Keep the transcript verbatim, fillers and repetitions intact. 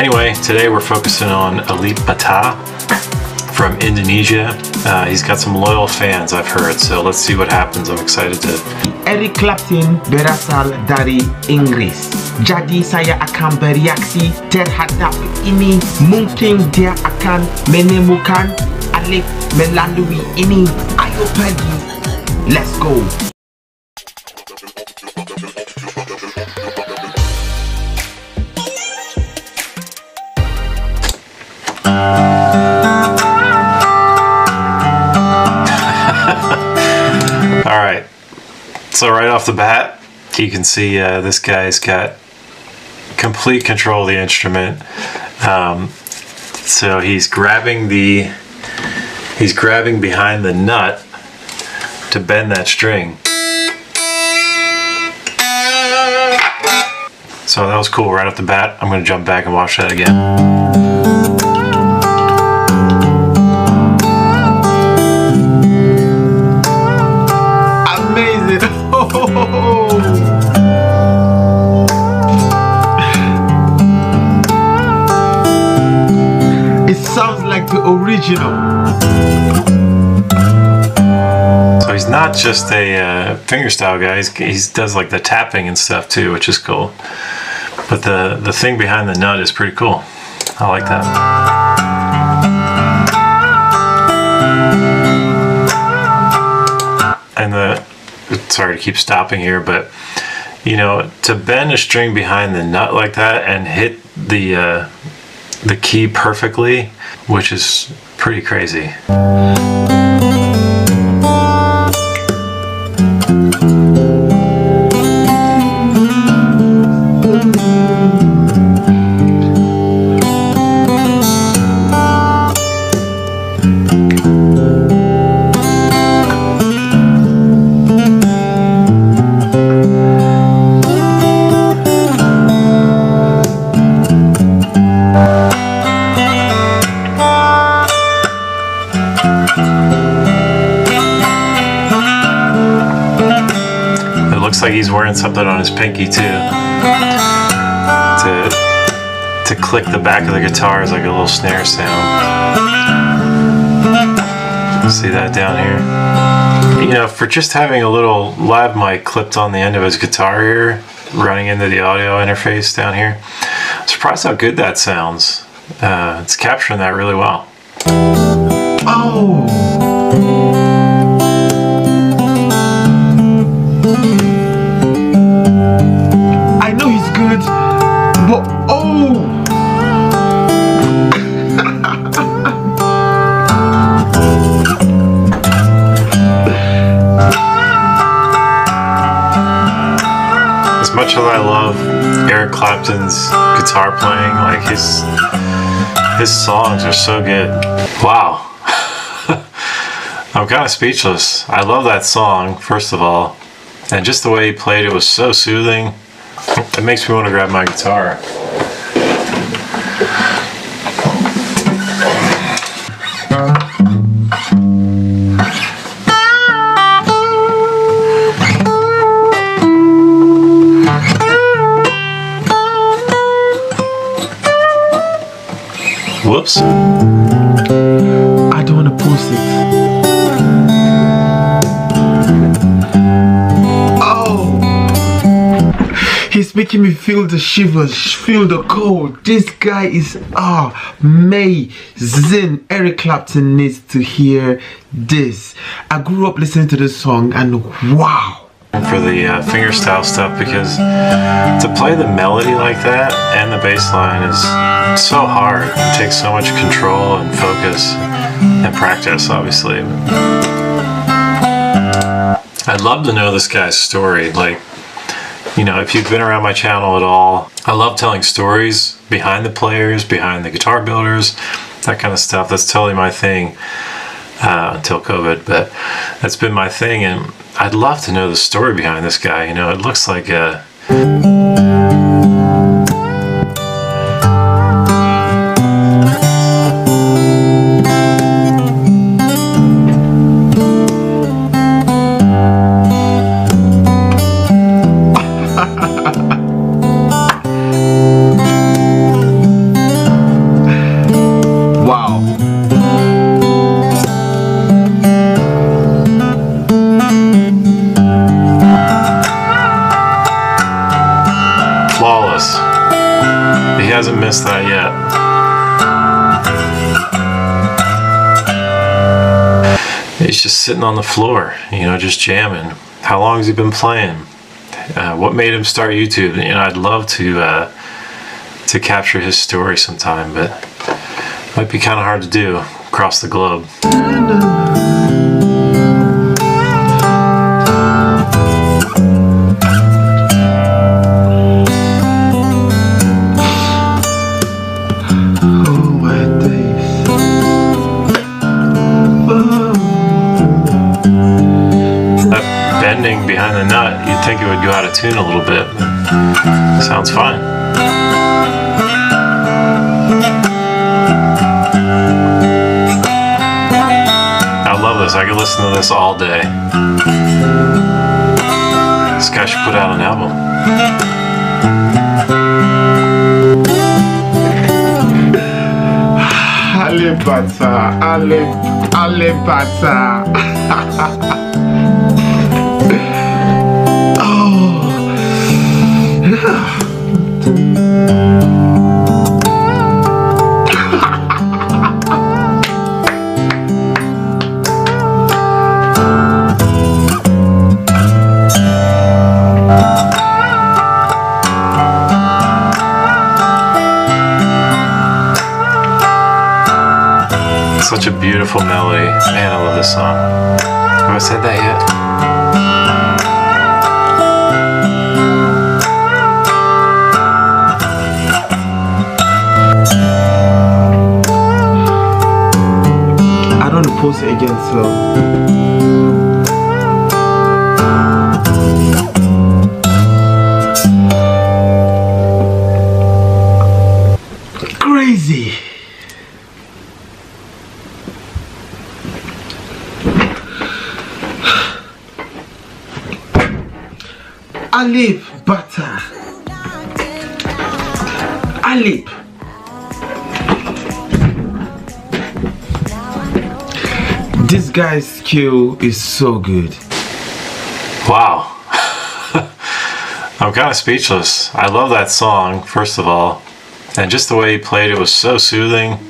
Anyway, today we're focusing on Alip Ba Ta from Indonesia. Uh, he's got some loyal fans, I've heard, so let's see what happens. I'm excited to... Eric Clapton berasal dari Inggris. Jadi saya akan bereaksi terhadap ini. Mungkin dia akan menemukan Alip melalui ini. Ayo pergi. Let's go. All right. So right off the bat, you can see uh, this guy's got complete control of the instrument. Um, so he's grabbing the he's grabbing behind the nut to bend that string. So that was cool right off the bat. I'm going to jump back and watch that again. It sounds like the original. So he's not just a uh, fingerstyle guy, he's, he does like the tapping and stuff too, which is cool. But the, the thing behind the nut is pretty cool. I like that. And the sorry to keep stopping here, but you know, to bend a string behind the nut like that and hit the uh, the key perfectly, which is pretty crazy. Like he's wearing something on his pinky too, to to click the back of the guitar is like a little snare sound. See that down here? You know, for just having a little lav mic clipped on the end of his guitar here, running into the audio interface down here, I'm surprised how good that sounds. Uh, it's capturing that really well. Oh. But oh, as much as I love Eric Clapton's guitar playing, like his his songs are so good. Wow. I'm kind of speechless. I love that song, first of all, and just the way he played it was so soothing. It makes me want to grab my guitar. Whoops. I don't want to post it. He's making me feel the shivers, feel the cold. This guy is amazing. Eric Clapton needs to hear this. I grew up listening to this song and wow. For the uh, fingerstyle stuff, because to play the melody like that and the bass line is so hard. It takes so much control and focus and practice, obviously. I'd love to know this guy's story. Like, you know, if you've been around my channel at all, I love telling stories behind the players, behind the guitar builders, that kind of stuff. That's totally my thing uh, until COVID, but that's been my thing. And I'd love to know the story behind this guy. You know, it looks like a... noticed that yet. It's just sitting on the floor, you know, just jamming. How long has he been playing? Uh, what made him start YouTube? You know, I'd love to uh, to capture his story sometime, but it might be kind of hard to do across the globe. Behind the nut, you'd think it would go out of tune a little bit. Sounds fine. I love this. I could listen to this all day. This guy should put out an album. Alip Ba Ta, Alip, Alip Ba Ta. Such a beautiful melody, man. I love this song. Have I said that yet? I don't oppose it against love. Alip Ba Ta, Alip, this guy's skill is so good. Wow. I'm kind of speechless. I love that song, first of all, and just the way he played it was so soothing.